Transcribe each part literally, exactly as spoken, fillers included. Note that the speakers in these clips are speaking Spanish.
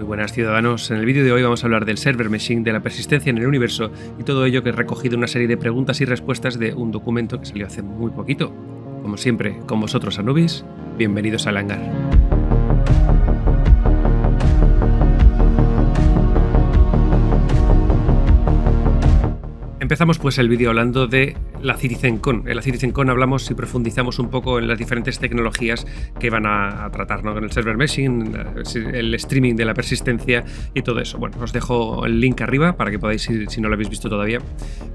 Muy buenas ciudadanos, en el vídeo de hoy vamos a hablar del server meshing, de la persistencia en el universo y todo ello que he recogido una serie de preguntas y respuestas de un documento que salió hace muy poquito. Como siempre, con vosotros Anubis, bienvenidos al hangar. Empezamos pues el vídeo hablando de la CitizenCon. En la CitizenCon hablamos y profundizamos un poco en las diferentes tecnologías que van a, a tratar, ¿no? Con el server meshing, el streaming de la persistencia y todo eso. Bueno, os dejo el link arriba para que podáis ir si no lo habéis visto todavía.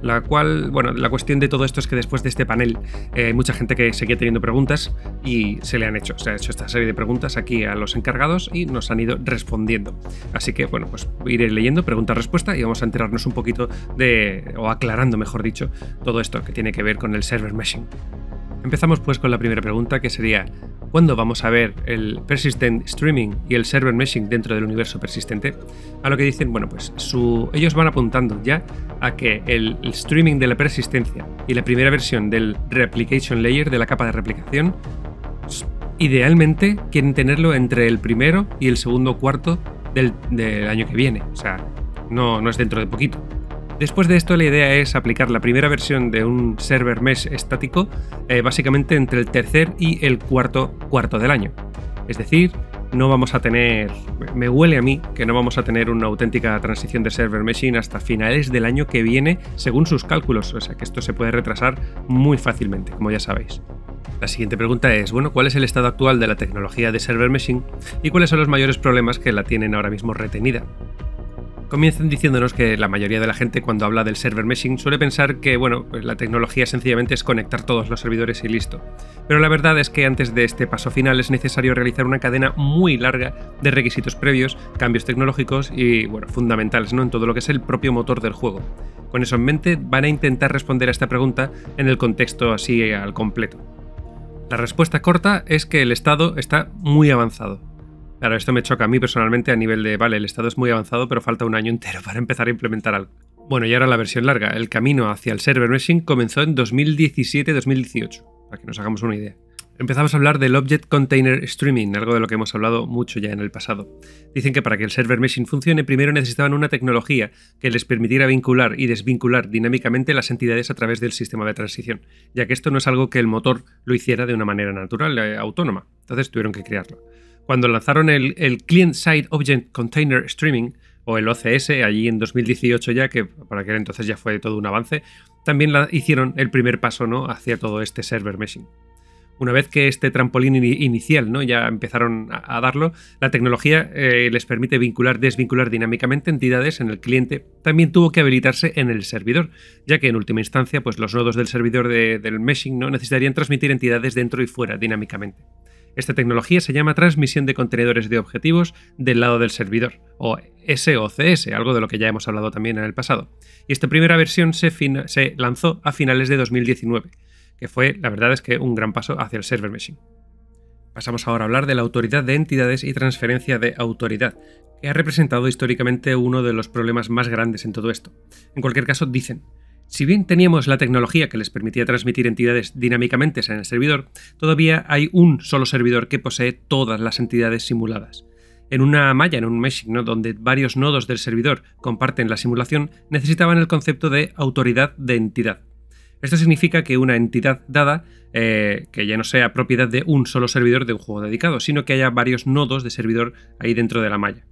La cual, bueno, la cuestión de todo esto es que después de este panel eh, hay mucha gente que seguía teniendo preguntas y se le han hecho. Se ha hecho esta serie de preguntas aquí a los encargados y nos han ido respondiendo. Así que, bueno, pues iré leyendo pregunta-respuesta y vamos a enterarnos un poquito de, o aclarando, mejor dicho, todo esto que tiene que ver con el server meshing. Empezamos pues con la primera pregunta, que sería: ¿cuándo vamos a ver el persistent streaming y el server meshing dentro del universo persistente? A lo que dicen, bueno, pues su... ellos van apuntando ya a que el streaming de la persistencia y la primera versión del replication layer, de la capa de replicación, idealmente quieren tenerlo entre el primero y el segundo cuarto del, del año que viene. O sea, no, no es dentro de poquito. Después de esto, la idea es aplicar la primera versión de un server mesh estático eh, básicamente entre el tercer y el cuarto cuarto del año. Es decir, no vamos a tener, me huele a mí, que no vamos a tener una auténtica transición de server meshing hasta finales del año que viene, según sus cálculos, o sea que esto se puede retrasar muy fácilmente, como ya sabéis. La siguiente pregunta es, bueno, ¿cuál es el estado actual de la tecnología de server meshing y cuáles son los mayores problemas que la tienen ahora mismo retenida? Comienzan diciéndonos que la mayoría de la gente, cuando habla del server meshing, suele pensar que, bueno, pues la tecnología sencillamente es conectar todos los servidores y listo. Pero la verdad es que antes de este paso final es necesario realizar una cadena muy larga de requisitos previos, cambios tecnológicos y, bueno, fundamentales, ¿no?, en todo lo que es el propio motor del juego. Con eso en mente, van a intentar responder a esta pregunta en el contexto así al completo. La respuesta corta es que el estado está muy avanzado. Claro, esto me choca a mí personalmente a nivel de, vale, el estado es muy avanzado, pero falta un año entero para empezar a implementar algo. Bueno, y ahora la versión larga. El camino hacia el server meshing comenzó en dos mil diecisiete dos mil dieciocho, para que nos hagamos una idea. Empezamos a hablar del Object Container Streaming, algo de lo que hemos hablado mucho ya en el pasado. Dicen que para que el server meshing funcione, primero necesitaban una tecnología que les permitiera vincular y desvincular dinámicamente las entidades a través del sistema de transición, ya que esto no es algo que el motor lo hiciera de una manera natural, eh, autónoma. Entonces tuvieron que crearlo. Cuando lanzaron el, el Client-Side Object Container Streaming, o el O C S, allí en dos mil dieciocho ya, que para aquel entonces ya fue todo un avance, también la, hicieron el primer paso, ¿no?, hacia todo este server meshing. Una vez que este trampolín in inicial, ¿no?, ya empezaron a, a darlo, la tecnología eh, les permite vincular, desvincular dinámicamente entidades en el cliente. También tuvo que habilitarse en el servidor, ya que en última instancia pues, los nodos del servidor de, del meshing, ¿no?, necesitarían transmitir entidades dentro y fuera dinámicamente. Esta tecnología se llama transmisión de contenedores de objetivos del lado del servidor, o S O C S, algo de lo que ya hemos hablado también en el pasado. Y esta primera versión se, se lanzó a finales de dos mil diecinueve, que fue, la verdad es que, un gran paso hacia el server meshing. Pasamos ahora a hablar de la autoridad de entidades y transferencia de autoridad, que ha representado históricamente uno de los problemas más grandes en todo esto. En cualquier caso, dicen: si bien teníamos la tecnología que les permitía transmitir entidades dinámicamente en el servidor, todavía hay un solo servidor que posee todas las entidades simuladas. En una malla, en un meshing, ¿no?, donde varios nodos del servidor comparten la simulación, necesitaban el concepto de autoridad de entidad. Esto significa que una entidad dada, eh, que ya no sea propiedad de un solo servidor de un juego dedicado, sino que haya varios nodos de servidor ahí dentro de la malla.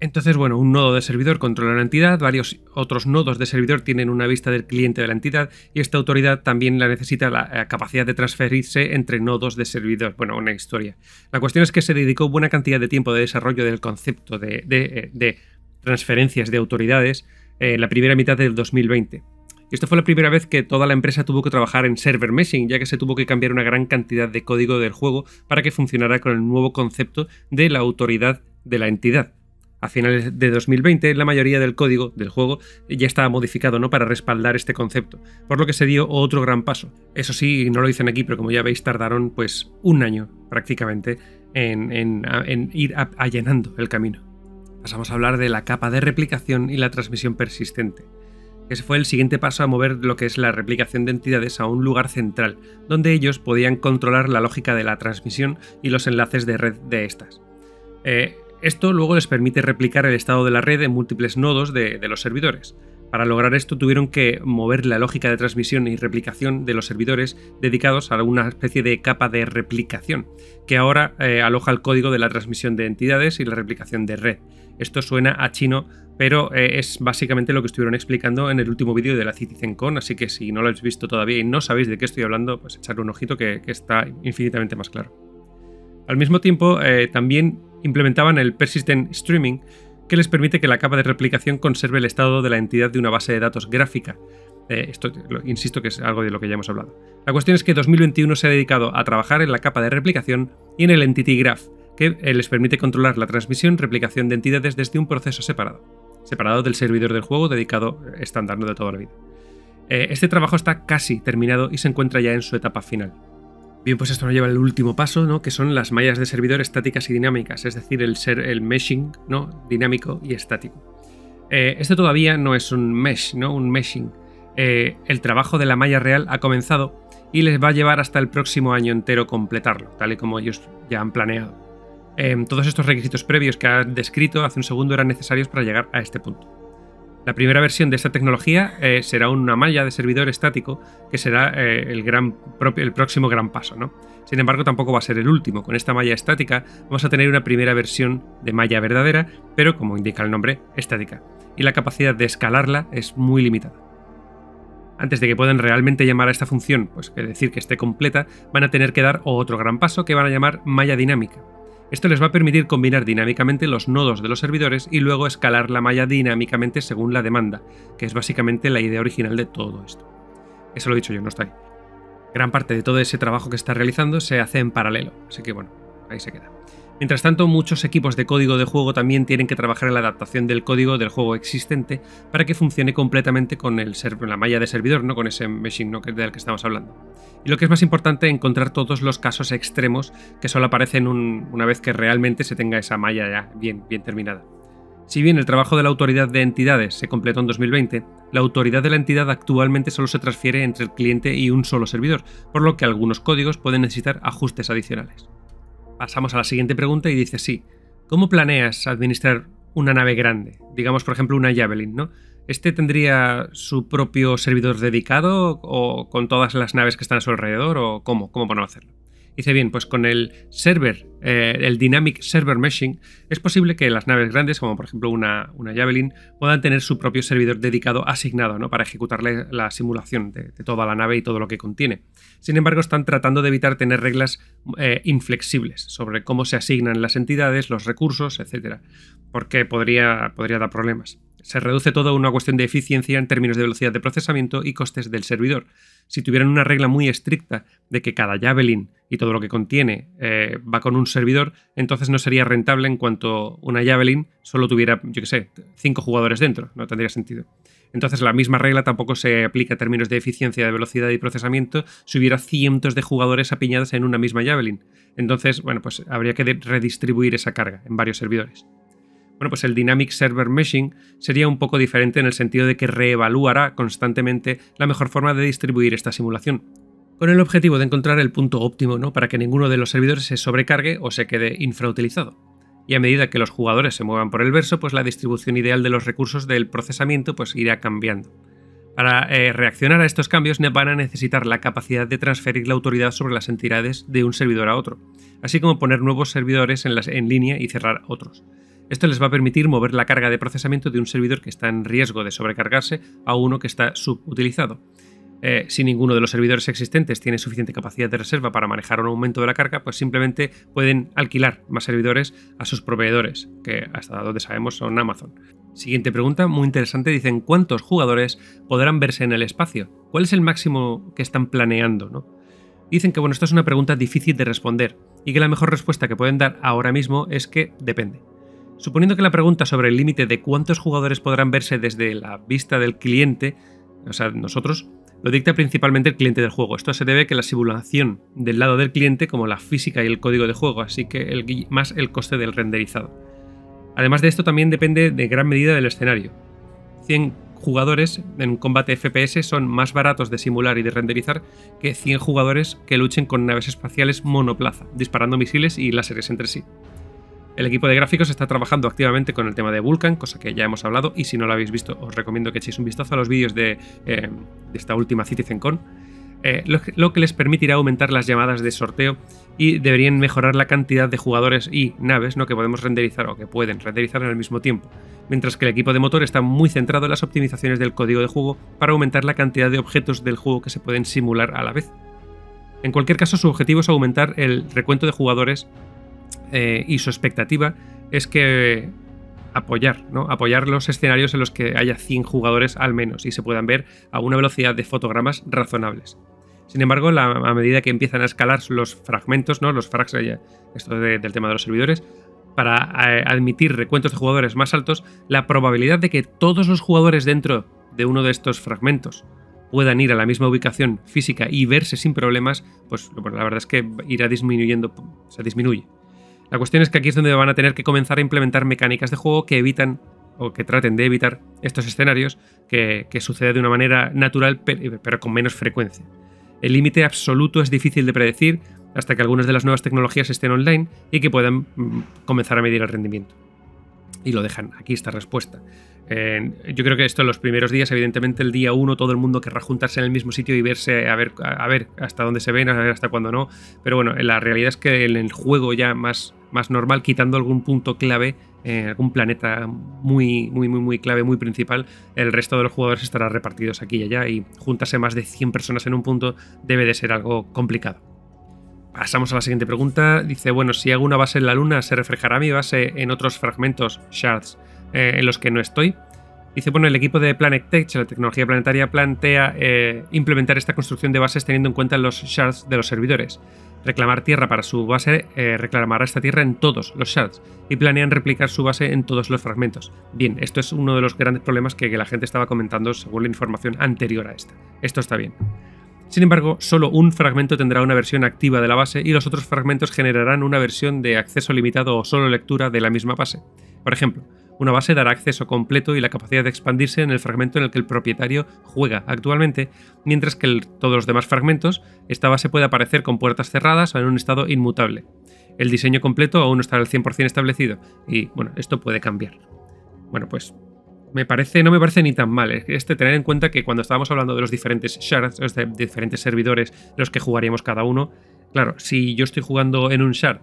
Entonces, bueno, un nodo de servidor controla una entidad, varios otros nodos de servidor tienen una vista del cliente de la entidad y esta autoridad también la necesita la capacidad de transferirse entre nodos de servidor. Bueno, una historia. La cuestión es que se dedicó buena cantidad de tiempo de desarrollo del concepto de, de, de transferencias de autoridades en la primera mitad del dos mil veinte. Y esto fue la primera vez que toda la empresa tuvo que trabajar en server meshing, ya que se tuvo que cambiar una gran cantidad de código del juego para que funcionara con el nuevo concepto de la autoridad de la entidad. A finales de dos mil veinte, la mayoría del código del juego ya estaba modificado, ¿no?, para respaldar este concepto, por lo que se dio otro gran paso. Eso sí, no lo dicen aquí, pero como ya veis, tardaron pues un año prácticamente en, en, en ir allanando el camino. Pasamos a hablar de la capa de replicación y la transmisión persistente. Ese fue el siguiente paso a mover lo que es la replicación de entidades a un lugar central, donde ellos podían controlar la lógica de la transmisión y los enlaces de red de estas. Eh, Esto luego les permite replicar el estado de la red en múltiples nodos de, de los servidores. Para lograr esto tuvieron que mover la lógica de transmisión y replicación de los servidores dedicados a una especie de capa de replicación, que ahora eh, aloja el código de la transmisión de entidades y la replicación de red. Esto suena a chino, pero eh, es básicamente lo que estuvieron explicando en el último vídeo de la CitizenCon, así que si no lo habéis visto todavía y no sabéis de qué estoy hablando, pues echarle un ojito que, que está infinitamente más claro. Al mismo tiempo, eh, también implementaban el Persistent Streaming, que les permite que la capa de replicación conserve el estado de la entidad de una base de datos gráfica. Eh, esto, lo, insisto, que es algo de lo que ya hemos hablado. La cuestión es que dos mil veintiuno se ha dedicado a trabajar en la capa de replicación y en el Entity Graph, que eh, les permite controlar la transmisión y replicación de entidades desde un proceso separado, separado del servidor del juego dedicado eh, estándar de toda la vida. Eh, este trabajo está casi terminado y se encuentra ya en su etapa final. Bien, pues esto nos lleva al último paso, ¿no? Que son las mallas de servidor estáticas y dinámicas, es decir, el, ser, el meshing, ¿no? Dinámico y estático. Eh, esto todavía no es un mesh, ¿no? Un meshing. Eh, el trabajo de la malla real ha comenzado y les va a llevar hasta el próximo año entero completarlo, tal y como ellos ya han planeado. Eh, todos estos requisitos previos que han descrito hace un segundo eran necesarios para llegar a este punto. La primera versión de esta tecnología eh, será una malla de servidor estático, que será eh, el, gran, el próximo gran paso, ¿no? Sin embargo, tampoco va a ser el último. Con esta malla estática vamos a tener una primera versión de malla verdadera, pero como indica el nombre, estática. Y la capacidad de escalarla es muy limitada. Antes de que puedan realmente llamar a esta función, pues que decir que esté completa, van a tener que dar otro gran paso que van a llamar malla dinámica. Esto les va a permitir combinar dinámicamente los nodos de los servidores y luego escalar la malla dinámicamente según la demanda, que es básicamente la idea original de todo esto. Eso lo he dicho yo, no está ahí. Gran parte de todo ese trabajo que está realizando se hace en paralelo, así que bueno, ahí se queda. Mientras tanto, muchos equipos de código de juego también tienen que trabajar en la adaptación del código del juego existente para que funcione completamente con el la malla de servidor, ¿no? Con ese meshing, ¿no? Del que estamos hablando. Y lo que es más importante, encontrar todos los casos extremos que solo aparecen un, una vez que realmente se tenga esa malla ya bien, bien terminada. Si bien el trabajo de la autoridad de entidades se completó en dos mil veinte, la autoridad de la entidad actualmente solo se transfiere entre el cliente y un solo servidor, por lo que algunos códigos pueden necesitar ajustes adicionales. Pasamos a la siguiente pregunta y dice así: ¿cómo planeas administrar una nave grande? Digamos, por ejemplo, una Javelin, ¿no? ¿Este tendría su propio servidor dedicado o con todas las naves que están a su alrededor o cómo? ¿Cómo podemos hacerlo? Dice bien, pues con el server, eh, el Dynamic Server Meshing, es posible que las naves grandes, como por ejemplo una, una Javelin, puedan tener su propio servidor dedicado asignado, ¿no? Para ejecutar la, la simulación de, de toda la nave y todo lo que contiene. Sin embargo, están tratando de evitar tener reglas eh, inflexibles sobre cómo se asignan las entidades, los recursos, etcétera, porque podría, podría dar problemas. Se reduce todo a una cuestión de eficiencia en términos de velocidad de procesamiento y costes del servidor. Si tuvieran una regla muy estricta de que cada Javelin y todo lo que contiene eh, va con un servidor, entonces no sería rentable en cuanto una Javelin solo tuviera, yo qué sé, cinco jugadores dentro. No tendría sentido. Entonces la misma regla tampoco se aplica en términos de eficiencia, de velocidad y procesamiento si hubiera cientos de jugadores apiñados en una misma Javelin. Entonces, bueno, pues habría que redistribuir esa carga en varios servidores. Bueno, pues el Dynamic Server Meshing sería un poco diferente en el sentido de que reevaluará constantemente la mejor forma de distribuir esta simulación, con el objetivo de encontrar el punto óptimo, ¿no? Para que ninguno de los servidores se sobrecargue o se quede infrautilizado. Y a medida que los jugadores se muevan por el verso, pues la distribución ideal de los recursos del procesamiento pues irá cambiando. Para eh, reaccionar a estos cambios van a necesitar la capacidad de transferir la autoridad sobre las entidades de un servidor a otro, así como poner nuevos servidores en, las, en línea y cerrar otros. Esto les va a permitir mover la carga de procesamiento de un servidor que está en riesgo de sobrecargarse a uno que está subutilizado. Eh, si ninguno de los servidores existentes tiene suficiente capacidad de reserva para manejar un aumento de la carga, pues simplemente pueden alquilar más servidores a sus proveedores, que hasta donde sabemos son Amazon. Siguiente pregunta, muy interesante, dicen: ¿cuántos jugadores podrán verse en el espacio? ¿Cuál es el máximo que están planeando, ¿no? Dicen que bueno, esto es una pregunta difícil de responder y que la mejor respuesta que pueden dar ahora mismo es que depende. Suponiendo que la pregunta sobre el límite de cuántos jugadores podrán verse desde la vista del cliente, o sea, nosotros, lo dicta principalmente el cliente del juego. Esto se debe a que la simulación del lado del cliente, como la física y el código de juego, así que el, más el coste del renderizado. Además de esto, también depende de gran medida del escenario. cien jugadores en combate F P S son más baratos de simular y de renderizar que cien jugadores que luchen con naves espaciales monoplaza, disparando misiles y láseres entre sí. El equipo de gráficos está trabajando activamente con el tema de Vulcan, cosa que ya hemos hablado, y si no lo habéis visto os recomiendo que echéis un vistazo a los vídeos de, eh, de esta última CitizenCon, eh, lo, lo que les permitirá aumentar las llamadas de sorteo y deberían mejorar la cantidad de jugadores y naves, ¿no?, que podemos renderizar o que pueden renderizar al mismo tiempo, mientras que el equipo de motor está muy centrado en las optimizaciones del código de juego para aumentar la cantidad de objetos del juego que se pueden simular a la vez. En cualquier caso, su objetivo es aumentar el recuento de jugadores. Eh, y su expectativa es que apoyar, ¿no? apoyar los escenarios en los que haya cien jugadores al menos y se puedan ver a una velocidad de fotogramas razonables. Sin embargo, la, a medida que empiezan a escalar los fragmentos, ¿no? los frags, esto de, del tema de los servidores, para eh, admitir recuentos de jugadores más altos, la probabilidad de que todos los jugadores dentro de uno de estos fragmentos puedan ir a la misma ubicación física y verse sin problemas, pues bueno, la verdad es que irá disminuyendo, se disminuye. La cuestión es que aquí es donde van a tener que comenzar a implementar mecánicas de juego que evitan o que traten de evitar estos escenarios que, que sucede de una manera natural pero con menos frecuencia. El límite absoluto es difícil de predecir hasta que algunas de las nuevas tecnologías estén online y que puedan comenzar a medir el rendimiento. Y lo dejan aquí esta respuesta. Eh, yo creo que esto en los primeros días, evidentemente el día uno todo el mundo querrá juntarse en el mismo sitio y verse a ver, a ver hasta dónde se ven, a ver hasta cuándo no, pero bueno, la realidad es que en el juego ya más, más normal, quitando algún punto clave, eh, algún planeta muy, muy, muy, muy clave, muy principal, el resto de los jugadores estará repartidos aquí y allá y juntarse más de cien personas en un punto debe de ser algo complicado. Pasamos a la siguiente pregunta, dice, bueno, si hago una base en la luna, ¿se reflejará mi base en otros fragmentos, shards, eh, en los que no estoy? Dice, bueno, el equipo de Planet Tech, la tecnología planetaria, plantea eh, implementar esta construcción de bases teniendo en cuenta los shards de los servidores. Reclamar tierra para su base, eh, reclamará esta tierra en todos los shards y planean replicar su base en todos los fragmentos. Bien, esto es uno de los grandes problemas que, que la gente estaba comentando según la información anterior a esta. Esto está bien. Sin embargo, solo un fragmento tendrá una versión activa de la base y los otros fragmentos generarán una versión de acceso limitado o solo lectura de la misma base. Por ejemplo, una base dará acceso completo y la capacidad de expandirse en el fragmento en el que el propietario juega actualmente, mientras que en todos los demás fragmentos, esta base puede aparecer con puertas cerradas o en un estado inmutable. El diseño completo aún no está al cien por cien establecido y, bueno, esto puede cambiar. Bueno, pues... Me parece, no me parece ni tan mal. Este, tener en cuenta que cuando estábamos hablando de los diferentes shards, de diferentes servidores, los que jugaríamos cada uno, claro, si yo estoy jugando en un shard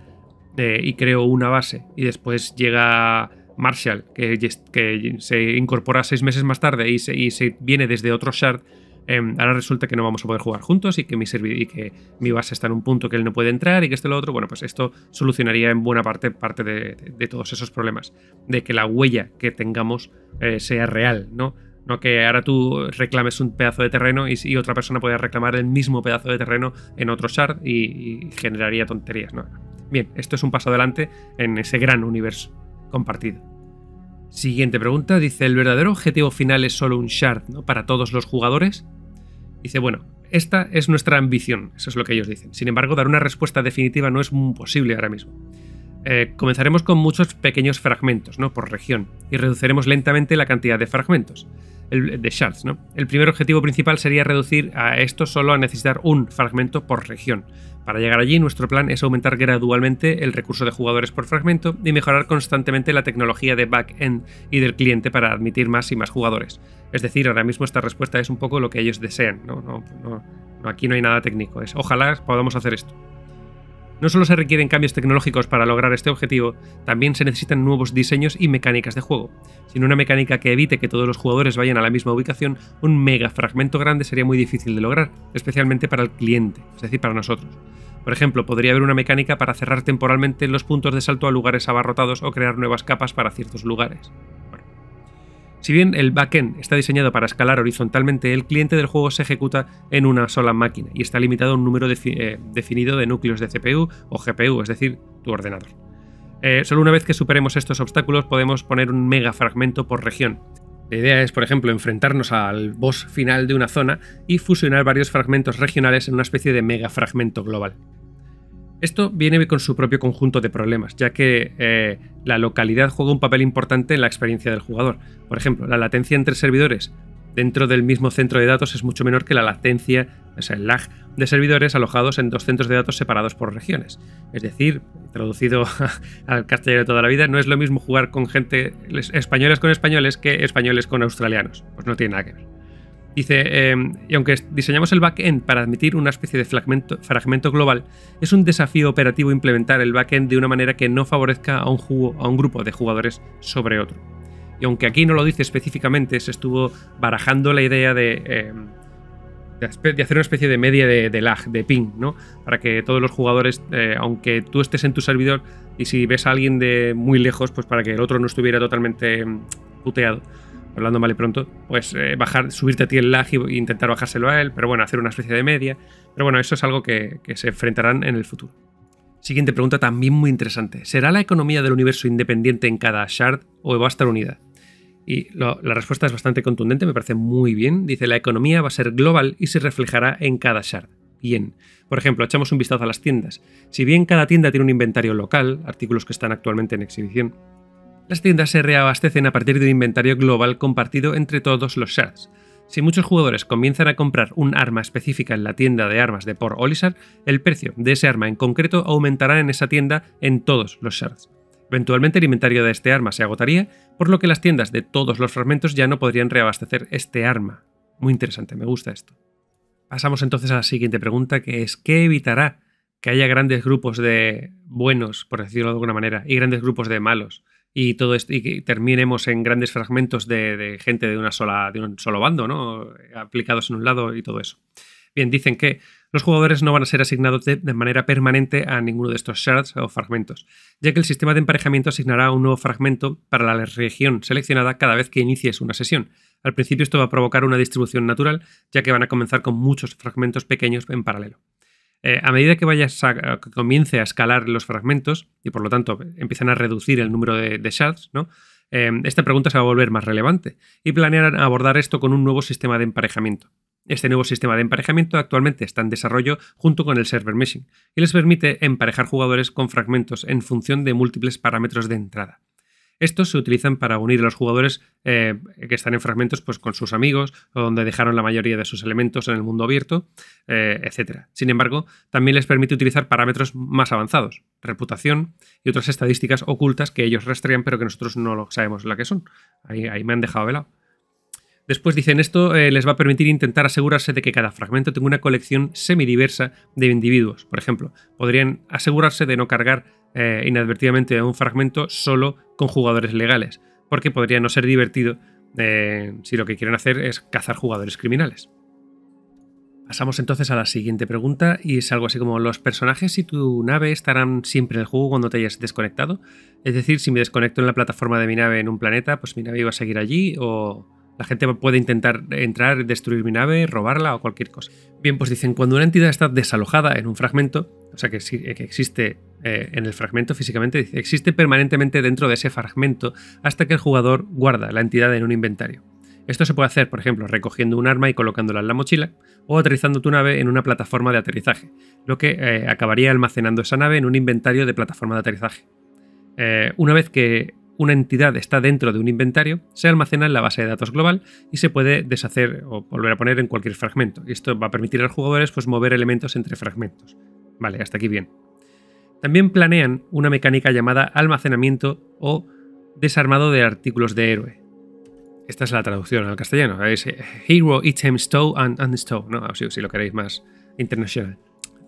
eh, y creo una base y después llega Marshall, que, que se incorpora seis meses más tarde y se, y se viene desde otro shard, eh, ahora resulta que no vamos a poder jugar juntos y que, mi y que mi base está en un punto que él no puede entrar y que esto y lo otro. Bueno, pues esto solucionaría en buena parte parte de, de, de todos esos problemas, de que la huella que tengamos Eh, sea real, ¿no? No que ahora tú reclames un pedazo de terreno y, y otra persona pueda reclamar el mismo pedazo de terreno en otro shard y, y generaría tonterías, ¿no? Bien, esto es un paso adelante en ese gran universo compartido. Siguiente pregunta, dice, ¿el verdadero objetivo final es solo un shard, ¿no?, para todos los jugadores? Dice, bueno, esta es nuestra ambición, eso es lo que ellos dicen. Sin embargo, dar una respuesta definitiva no es posible ahora mismo. Eh, comenzaremos con muchos pequeños fragmentos, ¿no?, por región, y reduciremos lentamente la cantidad de fragmentos, el, de shards, ¿no? El primer objetivo principal sería reducir a esto solo a necesitar un fragmento por región. Para llegar allí, nuestro plan es aumentar gradualmente el recurso de jugadores por fragmento y mejorar constantemente la tecnología de back-end y del cliente para admitir más y más jugadores. Es decir, ahora mismo esta respuesta es un poco lo que ellos desean, ¿no? No, no, no, aquí no hay nada técnico, es ojalá podamos hacer esto. No solo se requieren cambios tecnológicos para lograr este objetivo, también se necesitan nuevos diseños y mecánicas de juego. Sin una mecánica que evite que todos los jugadores vayan a la misma ubicación, un mega fragmento grande sería muy difícil de lograr, especialmente para el cliente, es decir, para nosotros. Por ejemplo, podría haber una mecánica para cerrar temporalmente los puntos de salto a lugares abarrotados o crear nuevas capas para ciertos lugares. Si bien el backend está diseñado para escalar horizontalmente, el cliente del juego se ejecuta en una sola máquina y está limitado a un número defi eh, definido de núcleos de C P U o G P U, es decir, tu ordenador. Eh, solo una vez que superemos estos obstáculos podemos poner un mega fragmento por región. La idea es, por ejemplo, enfrentarnos al boss final de una zona y fusionar varios fragmentos regionales en una especie de mega fragmento global. Esto viene con su propio conjunto de problemas, ya que eh, la localidad juega un papel importante en la experiencia del jugador. Por ejemplo, la latencia entre servidores dentro del mismo centro de datos es mucho menor que la latencia, o sea, el lag de servidores alojados en dos centros de datos separados por regiones. Es decir, traducido al castellano de toda la vida, no es lo mismo jugar con gente españoles con españoles que españoles con australianos. Pues no tiene nada que ver. Dice, eh, y aunque diseñamos el backend para admitir una especie de fragmento, fragmento global, es un desafío operativo implementar el backend de una manera que no favorezca a un, jugo, a un grupo de jugadores sobre otro. Y aunque aquí no lo dice específicamente, se estuvo barajando la idea de, eh, de hacer una especie de media de, de lag, de ping, ¿no? Para que todos los jugadores, eh, aunque tú estés en tu servidor y si ves a alguien de muy lejos, pues para que el otro no estuviera totalmente puteado, hablando mal y pronto, pues eh, bajar, subirte a ti el lag e intentar bajárselo a él, pero bueno, hacer una especie de media. Pero bueno, eso es algo que, que se enfrentarán en el futuro. Siguiente pregunta, también muy interesante. ¿Será la economía del universo independiente en cada shard o va a estar unida? Y lo, la respuesta es bastante contundente, me parece muy bien. Dice, la economía va a ser global y se reflejará en cada shard. Bien. Por ejemplo, echamos un vistazo a las tiendas. Si bien cada tienda tiene un inventario local, artículos que están actualmente en exhibición, las tiendas se reabastecen a partir de un inventario global compartido entre todos los shards. Si muchos jugadores comienzan a comprar un arma específica en la tienda de armas de Port Olisar, el precio de ese arma en concreto aumentará en esa tienda en todos los shards. Eventualmente el inventario de este arma se agotaría, por lo que las tiendas de todos los fragmentos ya no podrían reabastecer este arma. Muy interesante, me gusta esto. Pasamos entonces a la siguiente pregunta, que es ¿qué evitará que haya grandes grupos de buenos, por decirlo de alguna manera, y grandes grupos de malos? Y todo esto, y que terminemos en grandes fragmentos de, de gente de una sola, de un solo bando, ¿no? Aplicados en un lado y todo eso. Bien, dicen que los jugadores no van a ser asignados de, de manera permanente a ninguno de estos shards o fragmentos, ya que el sistema de emparejamiento asignará un nuevo fragmento para la región seleccionada cada vez que inicies una sesión. Al principio esto va a provocar una distribución natural, ya que van a comenzar con muchos fragmentos pequeños en paralelo. Eh, a medida que vayas a, que comience a escalar los fragmentos y por lo tanto empiezan a reducir el número de, de shards, ¿no? eh, esta pregunta se va a volver más relevante y planearán abordar esto con un nuevo sistema de emparejamiento. Este nuevo sistema de emparejamiento actualmente está en desarrollo junto con el Server Meshing y les permite emparejar jugadores con fragmentos en función de múltiples parámetros de entrada. Estos se utilizan para unir a los jugadores eh, que están en fragmentos pues, con sus amigos o donde dejaron la mayoría de sus elementos en el mundo abierto, eh, etcétera. Sin embargo, también les permite utilizar parámetros más avanzados, reputación y otras estadísticas ocultas que ellos rastrean pero que nosotros no lo sabemos la que son. Ahí, ahí me han dejado velado. Después dicen esto eh, les va a permitir intentar asegurarse de que cada fragmento tenga una colección semidiversa de individuos. Por ejemplo, podrían asegurarse de no cargar eh, inadvertidamente un fragmento solo con jugadores legales, porque podría no ser divertido eh, si lo que quieren hacer es cazar jugadores criminales. Pasamos entonces a la siguiente pregunta y es algo así como ¿los personajes y tu nave estarán siempre en el juego cuando te hayas desconectado? Es decir, si me desconecto en la plataforma de mi nave en un planeta, pues mi nave iba a seguir allí o... La gente puede intentar entrar, destruir mi nave, robarla o cualquier cosa. Bien, pues dicen, cuando una entidad está desalojada en un fragmento, o sea que, que existe eh, en el fragmento físicamente, existe permanentemente dentro de ese fragmento hasta que el jugador guarda la entidad en un inventario. Esto se puede hacer, por ejemplo, recogiendo un arma y colocándola en la mochila o aterrizando tu nave en una plataforma de aterrizaje, lo que eh, acabaría almacenando esa nave en un inventario de plataforma de aterrizaje. Eh, una vez que... una entidad está dentro de un inventario, se almacena en la base de datos global y se puede deshacer o volver a poner en cualquier fragmento. Y esto va a permitir a los jugadores pues, mover elementos entre fragmentos. Vale, hasta aquí bien. También planean una mecánica llamada almacenamiento o desarmado de artículos de héroe. Esta es la traducción al castellano. Es Hero Item Stow and Unstow, ¿no? Si, si lo queréis más internacional.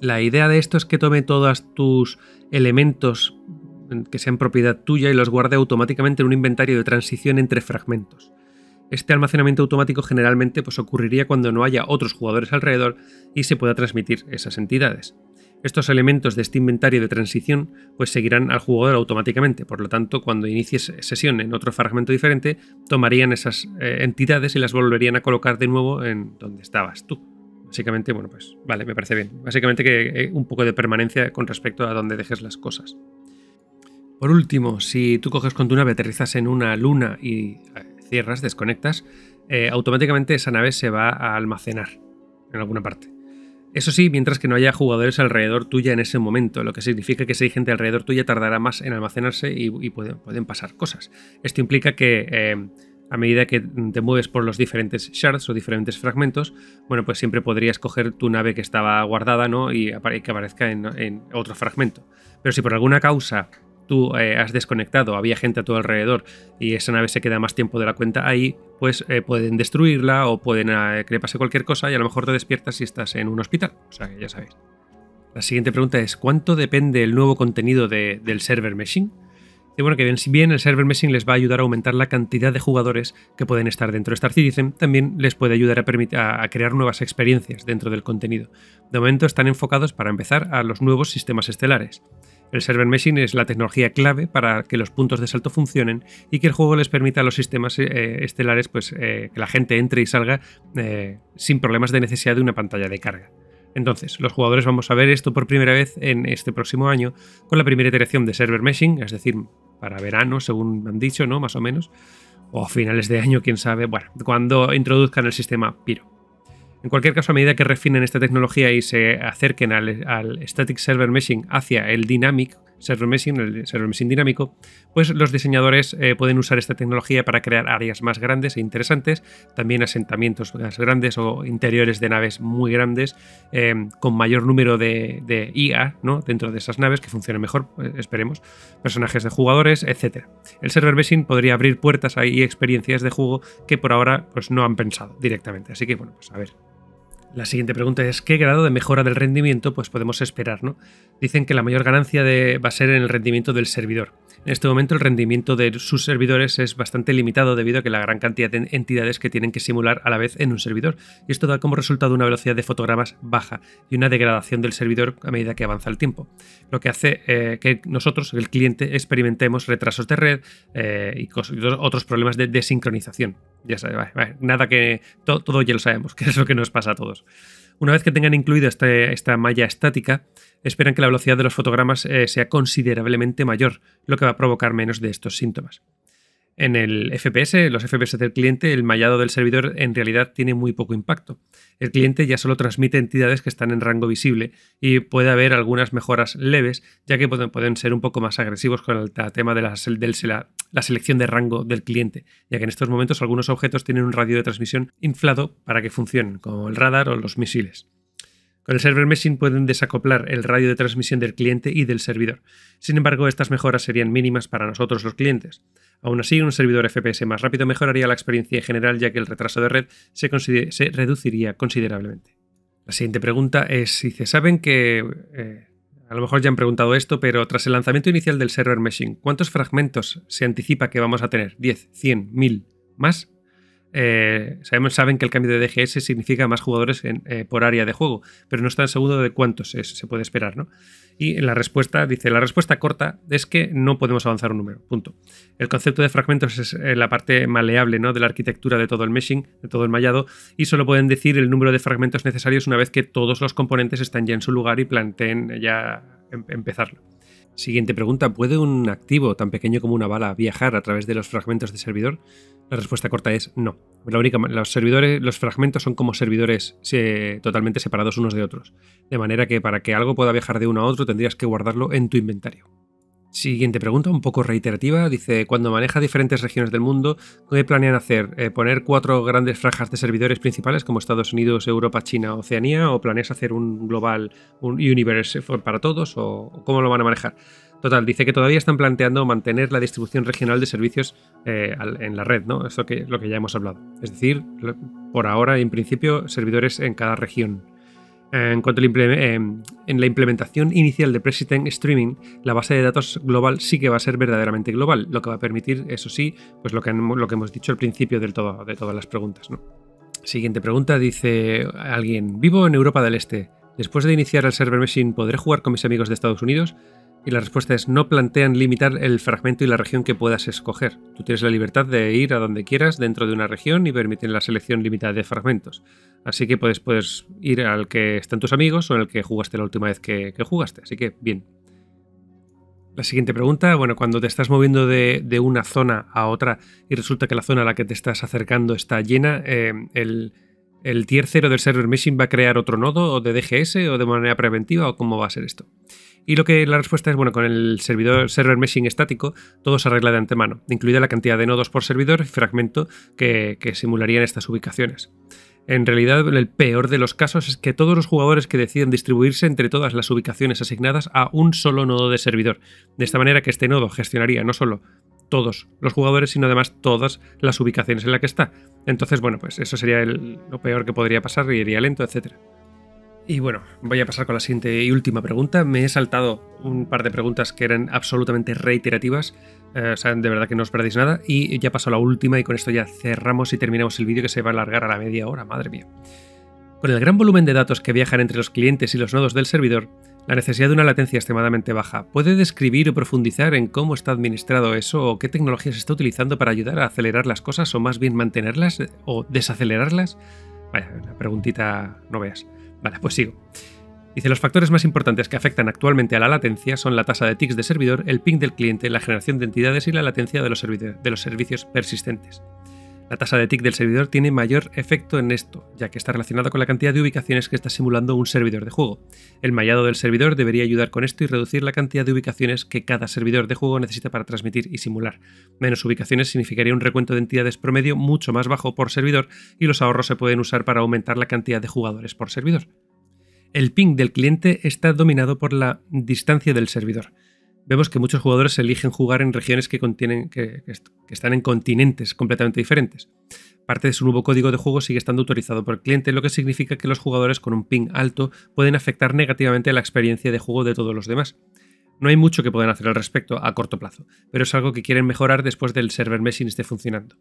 La idea de esto es que tome todos tus elementos que sean propiedad tuya y los guarde automáticamente en un inventario de transición entre fragmentos. Este almacenamiento automático generalmente pues, ocurriría cuando no haya otros jugadores alrededor y se pueda transmitir esas entidades. Estos elementos de este inventario de transición pues, seguirán al jugador automáticamente, por lo tanto cuando inicies sesión en otro fragmento diferente tomarían esas eh, entidades y las volverían a colocar de nuevo en donde estabas tú. Básicamente, bueno pues vale, me parece bien. Básicamente que eh, un poco de permanencia con respecto a donde dejes las cosas. Por último, si tú coges con tu nave, aterrizas en una luna y cierras, desconectas, eh, automáticamente esa nave se va a almacenar en alguna parte. Eso sí, mientras que no haya jugadores alrededor tuya en ese momento, lo que significa que si hay gente alrededor tuya tardará más en almacenarse y, y pueden, pueden pasar cosas. Esto implica que eh, a medida que te mueves por los diferentes shards o diferentes fragmentos, bueno, pues siempre podrías coger tu nave que estaba guardada, ¿no? Y que aparezca en, en otro fragmento. Pero si por alguna causa tú eh, has desconectado, había gente a tu alrededor y esa nave se queda más tiempo de la cuenta ahí, pues eh, pueden destruirla o pueden eh, que le pase cualquier cosa y a lo mejor te despiertas si estás en un hospital. O sea, que ya sabéis. La siguiente pregunta es, ¿cuánto depende el nuevo contenido de, del server meshing? Y bueno, que bien el server meshing les va a ayudar a aumentar la cantidad de jugadores que pueden estar dentro de Star Citizen, también les puede ayudar a, a crear nuevas experiencias dentro del contenido. De momento están enfocados para empezar a los nuevos sistemas estelares. El server meshing es la tecnología clave para que los puntos de salto funcionen y que el juego les permita a los sistemas eh, estelares pues, eh, que la gente entre y salga eh, sin problemas de necesidad de una pantalla de carga. Entonces, los jugadores vamos a ver esto por primera vez en este próximo año con la primera iteración de server meshing, es decir, para verano, según me han dicho, ¿no? Más o menos, o a finales de año, quién sabe, bueno, cuando introduzcan el sistema Pyro. En cualquier caso, a medida que refinen esta tecnología y se acerquen al, al Static Server Meshing hacia el Dynamic Server Meshing, el Server Meshing dinámico, pues los diseñadores eh, pueden usar esta tecnología para crear áreas más grandes e interesantes, también asentamientos más grandes o interiores de naves muy grandes, eh, con mayor número de, de I A, ¿no? Dentro de esas naves que funcionen mejor, esperemos, personajes de jugadores, etcétera. El Server Meshing podría abrir puertas y experiencias de juego que por ahora pues, no han pensado directamente, así que bueno, pues a ver. La siguiente pregunta es ¿qué grado de mejora del rendimiento pues, podemos esperar, ¿no? Dicen que la mayor ganancia de, va a ser en el rendimiento del servidor. En este momento el rendimiento de sus servidores es bastante limitado debido a que la gran cantidad de entidades que tienen que simular a la vez en un servidor. Y esto da como resultado una velocidad de fotogramas baja y una degradación del servidor a medida que avanza el tiempo. Lo que hace eh, que nosotros, el cliente, experimentemos retrasos de red eh, y otros problemas de desincronización. Ya sabes, vale, vale, nada que todo, todo ya lo sabemos, que es lo que nos pasa a todos. Una vez que tengan incluida este, esta malla estática, esperan que la velocidad de los fotogramas eh, sea considerablemente mayor, lo que va a provocar menos de estos síntomas. En el F P S, los F P S del cliente, el mallado del servidor en realidad tiene muy poco impacto. El cliente ya solo transmite entidades que están en rango visible y puede haber algunas mejoras leves, ya que pueden, pueden ser un poco más agresivos con el tema de la, del, la, la selección de rango del cliente, ya que en estos momentos algunos objetos tienen un radio de transmisión inflado para que funcionen, como el radar o los misiles. Con el server meshing pueden desacoplar el radio de transmisión del cliente y del servidor. Sin embargo, estas mejoras serían mínimas para nosotros los clientes. Aún así, un servidor F P S más rápido mejoraría la experiencia en general, ya que el retraso de red se, se reduciría considerablemente. La siguiente pregunta es si se saben que... Eh, a lo mejor ya han preguntado esto, pero tras el lanzamiento inicial del server meshing, ¿cuántos fragmentos se anticipa que vamos a tener? ¿diez? ¿cien? ¿mil? ¿Más? Eh, sabemos, saben que el cambio de D G S significa más jugadores en, eh, por área de juego, pero no están seguros de cuántos es, se puede esperar, ¿no? Y la respuesta, dice, la respuesta corta es que no podemos avanzar un número, punto. El concepto de fragmentos es eh, la parte maleable, ¿no? De la arquitectura de todo el meshing, de todo el mallado, y solo pueden decir el número de fragmentos necesarios una vez que todos los componentes están ya en su lugar y planteen ya em- empezarlo. Siguiente pregunta, ¿puede un activo tan pequeño como una bala viajar a través de los fragmentos de servidor? La respuesta corta es no. La única, los servidores, los fragmentos son como servidores se, totalmente separados unos de otros, de manera que para que algo pueda viajar de uno a otro tendrías que guardarlo en tu inventario. Siguiente pregunta, un poco reiterativa, dice, cuando maneja diferentes regiones del mundo, ¿qué planean hacer? Eh, ¿Poner cuatro grandes franjas de servidores principales como Estados Unidos, Europa, China, Oceanía? ¿O planeas hacer un global un universe para todos? ¿O cómo lo van a manejar? Total, dice que todavía están planteando mantener la distribución regional de servicios eh, en la red, ¿no? Esto que lo que ya hemos hablado. Es decir, por ahora, en principio, servidores en cada región. En cuanto a la implementación inicial de Persistent Streaming, la base de datos global sí que va a ser verdaderamente global, lo que va a permitir, eso sí, pues lo que, lo que hemos dicho al principio del todo, de todas las preguntas, ¿no? Siguiente pregunta, dice alguien, vivo en Europa del Este, después de iniciar el server meshing, ¿podré jugar con mis amigos de Estados Unidos? Y la respuesta es no plantean limitar el fragmento y la región que puedas escoger. Tú tienes la libertad de ir a donde quieras dentro de una región y permiten la selección limitada de fragmentos. Así que puedes, puedes ir al que están tus amigos o en el que jugaste la última vez que, que jugaste. Así que bien. La siguiente pregunta, bueno, cuando te estás moviendo de, de una zona a otra y resulta que la zona a la que te estás acercando está llena, eh, el... ¿El tier cero del server meshing va a crear otro nodo o de D G S o de manera preventiva o cómo va a ser esto? Y lo que la respuesta es, bueno, con el servidor server meshing estático todo se arregla de antemano, incluida la cantidad de nodos por servidor y fragmento que, que simularían estas ubicaciones. En realidad, el peor de los casos es que todos los jugadores que deciden distribuirse entre todas las ubicaciones asignadas a un solo nodo de servidor. De esta manera que este nodo gestionaría no solo todos los jugadores, sino además todas las ubicaciones en las que está. Entonces, bueno, pues eso sería el, lo peor que podría pasar, y iría lento, etcétera. Y bueno, voy a pasar con la siguiente y última pregunta. Me he saltado un par de preguntas que eran absolutamente reiterativas. Eh, o sea, de verdad que no os perdéis nada. Y ya paso a la última, y con esto ya cerramos y terminamos el vídeo, que se va a alargar a la media hora, madre mía. Con el gran volumen de datos que viajan entre los clientes y los nodos del servidor, la necesidad de una latencia extremadamente baja. ¿Puede describir o profundizar en cómo está administrado eso, o qué tecnologías se está utilizando para ayudar a acelerar las cosas, o más bien mantenerlas o desacelerarlas? Vaya, una preguntita no veas. Vale, pues sigo. Dice, los factores más importantes que afectan actualmente a la latencia son la tasa de tics de servidor, el ping del cliente, la generación de entidades y la latencia de los, de los servicios persistentes. La tasa de tic del servidor tiene mayor efecto en esto, ya que está relacionada con la cantidad de ubicaciones que está simulando un servidor de juego. El mallado del servidor debería ayudar con esto y reducir la cantidad de ubicaciones que cada servidor de juego necesita para transmitir y simular. Menos ubicaciones significaría un recuento de entidades promedio mucho más bajo por servidor, y los ahorros se pueden usar para aumentar la cantidad de jugadores por servidor. El ping del cliente está dominado por la distancia del servidor. Vemos que muchos jugadores eligen jugar en regiones que, contienen, que, que, que están en continentes completamente diferentes. Parte de su nuevo código de juego sigue estando autorizado por el cliente, lo que significa que los jugadores con un ping alto pueden afectar negativamente la experiencia de juego de todos los demás. No hay mucho que puedan hacer al respecto a corto plazo, pero es algo que quieren mejorar después del server meshing esté funcionando.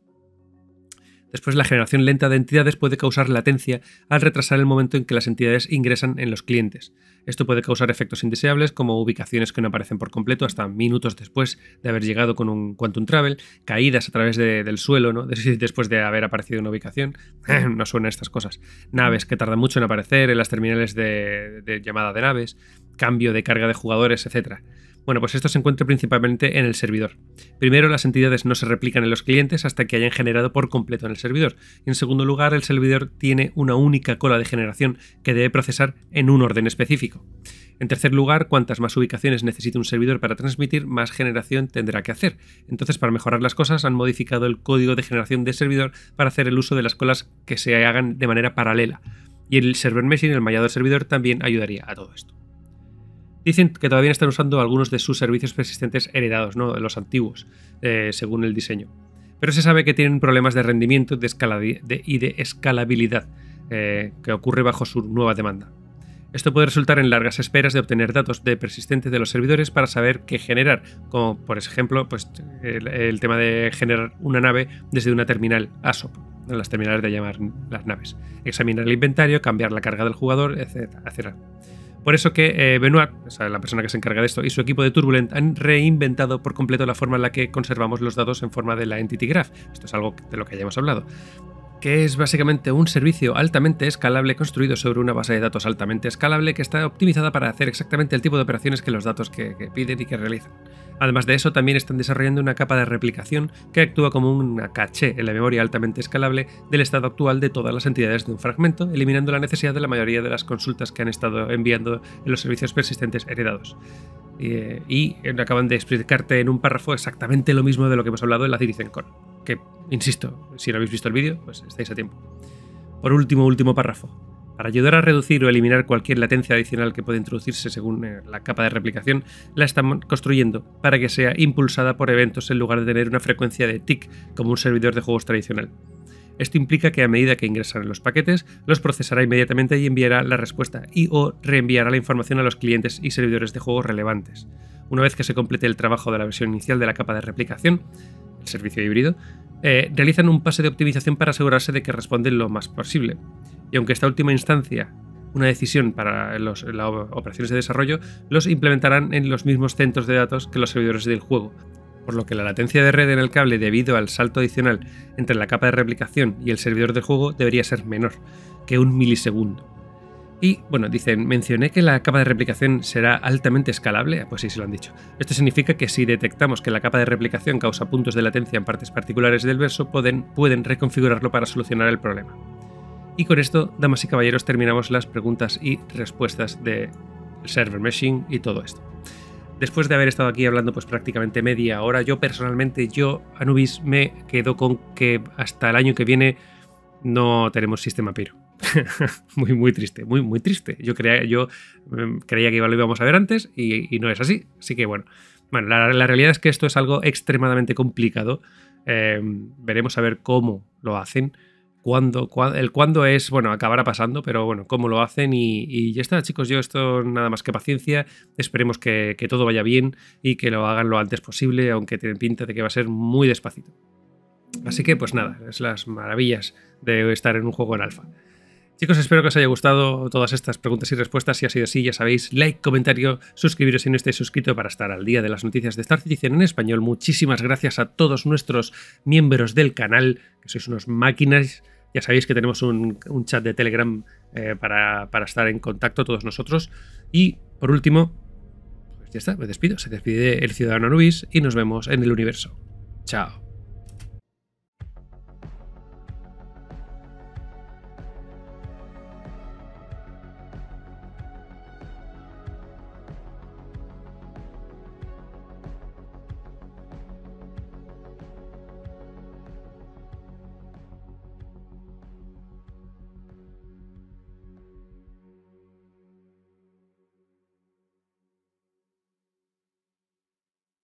Después, la generación lenta de entidades puede causar latencia al retrasar el momento en que las entidades ingresan en los clientes. Esto puede causar efectos indeseables, como ubicaciones que no aparecen por completo hasta minutos después de haber llegado con un Quantum Travel, caídas a través de, del suelo, ¿no? Después de haber aparecido una ubicación. No suenan estas cosas. Naves que tardan mucho en aparecer en las terminales de, de llamada de naves, cambio de carga de jugadores, etcétera. Bueno, pues esto se encuentra principalmente en el servidor. Primero, las entidades no se replican en los clientes hasta que hayan generado por completo en el servidor. Y en segundo lugar, el servidor tiene una única cola de generación que debe procesar en un orden específico. En tercer lugar, cuantas más ubicaciones necesita un servidor para transmitir, más generación tendrá que hacer. Entonces, para mejorar las cosas, han modificado el código de generación del servidor para hacer el uso de las colas que se hagan de manera paralela. Y el server meshing, el mallado del servidor, también ayudaría a todo esto. Dicen que todavía están usando algunos de sus servicios persistentes heredados, ¿no? Los antiguos, eh, según el diseño. Pero se sabe que tienen problemas de rendimiento de escala de, y de escalabilidad, eh, que ocurre bajo su nueva demanda. Esto puede resultar en largas esperas de obtener datos de persistentes de los servidores para saber qué generar, como por ejemplo pues, el, el tema de generar una nave desde una terminal A S O P. En las terminales de llamar las naves, examinar el inventario, cambiar la carga del jugador, etcétera, etcétera. Por eso que eh, Benoit, o sea, la persona que se encarga de esto, y su equipo de Turbulent han reinventado por completo la forma en la que conservamos los datos en forma de la Entity Graph. Esto es algo de lo que ya hemos hablado, que es básicamente un servicio altamente escalable construido sobre una base de datos altamente escalable que está optimizada para hacer exactamente el tipo de operaciones que los datos que, que piden y que realizan. Además de eso, también están desarrollando una capa de replicación que actúa como una caché en la memoria altamente escalable del estado actual de todas las entidades de un fragmento, eliminando la necesidad de la mayoría de las consultas que han estado enviando en los servicios persistentes heredados. Y, y acaban de explicarte en un párrafo exactamente lo mismo de lo que hemos hablado en la CitizenCon, que, insisto, si no habéis visto el vídeo, pues estáis a tiempo. Por último, último párrafo. Para ayudar a reducir o eliminar cualquier latencia adicional que pueda introducirse según la capa de replicación, la están construyendo para que sea impulsada por eventos en lugar de tener una frecuencia de tick como un servidor de juegos tradicional. Esto implica que a medida que ingresan los paquetes, los procesará inmediatamente y enviará la respuesta y o reenviará la información a los clientes y servidores de juegos relevantes. Una vez que se complete el trabajo de la versión inicial de la capa de replicación, el servicio híbrido, eh, realizan un pase de optimización para asegurarse de que responden lo más posible. Y aunque esta última instancia, una decisión para los, las operaciones de desarrollo, los implementarán en los mismos centros de datos que los servidores del juego, por lo que la latencia de red en el cable debido al salto adicional entre la capa de replicación y el servidor de juego debería ser menor que un milisegundo. Y, bueno, dicen, mencioné que la capa de replicación será altamente escalable, pues sí, se lo han dicho. Esto significa que si detectamos que la capa de replicación causa puntos de latencia en partes particulares del verso, pueden, pueden reconfigurarlo para solucionar el problema. Y con esto, damas y caballeros, terminamos las preguntas y respuestas de server meshing y todo esto. Después de haber estado aquí hablando pues prácticamente media hora, yo personalmente, yo, Anubis, me quedo con que hasta el año que viene no tenemos sistema Pyro. Muy, muy triste, muy, muy triste. Yo creía, yo creía que lo íbamos a ver antes y, y no es así. Así que bueno, bueno la, la realidad es que esto es algo extremadamente complicado. Eh, veremos a ver cómo lo hacen. Cuándo, cuándo, el cuándo es, bueno, acabará pasando, pero bueno, cómo lo hacen y, y ya está, chicos. Yo esto nada más que paciencia, esperemos que, que todo vaya bien y que lo hagan lo antes posible, aunque tienen pinta de que va a ser muy despacito. Así que pues nada, es las maravillas de estar en un juego en alfa. Chicos, espero que os haya gustado todas estas preguntas y respuestas. Si ha sido así, ya sabéis, like, comentario, suscribiros si no estáis suscritos para estar al día de las noticias de Star Citizen en español. Muchísimas gracias a todos nuestros miembros del canal, que sois unos máquinas. Ya sabéis que tenemos un, un chat de Telegram eh, para, para estar en contacto todos nosotros. Y por último, pues ya está, me despido. Se despide el ciudadano Anubis y nos vemos en el universo. Chao.